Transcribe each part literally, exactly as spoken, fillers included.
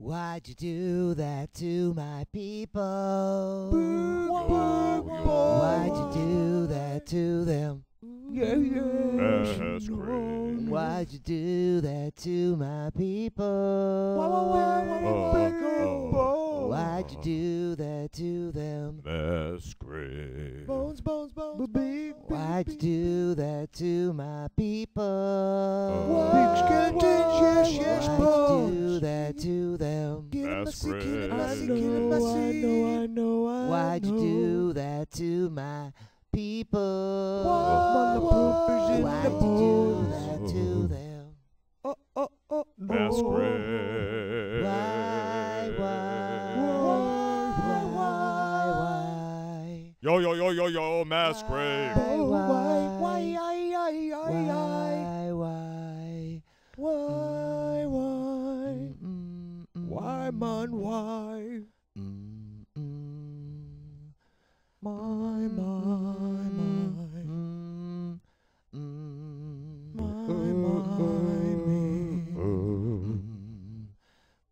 Why'd you do that to my people? Why'd you do that to them? Yeah, yeah. That's great. Why'd you do that to my people? Uh, Why'd you do that to them? That's great. Bones, bones, bones. Big, Why'd you do that to my people? Big yes, yes, Why'd you do that to them? That's great. I know, I know, I know. Why'd you do that to my people? Whoa, whoa, why'd you do that to them? Oh, oh, oh, that's great. Why, why, why, why, why? Yo, yo, yo, yo, yo, that's great. Why, why, why, why, why, why, why, why, man, why? My, my, my, mm, mm, mm, my, uh, my, me, uh, mm,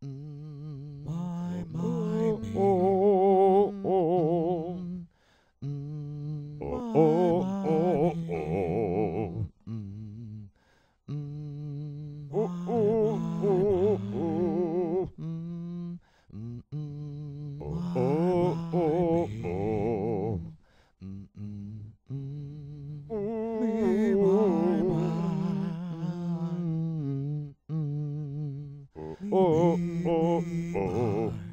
mm, my, my, me, oh, oh, oh, mm, oh, oh, oh, oh, mm, mm, oh, oh, oh, oh, mm, mm, oh, oh, oh. Oh, oh, oh.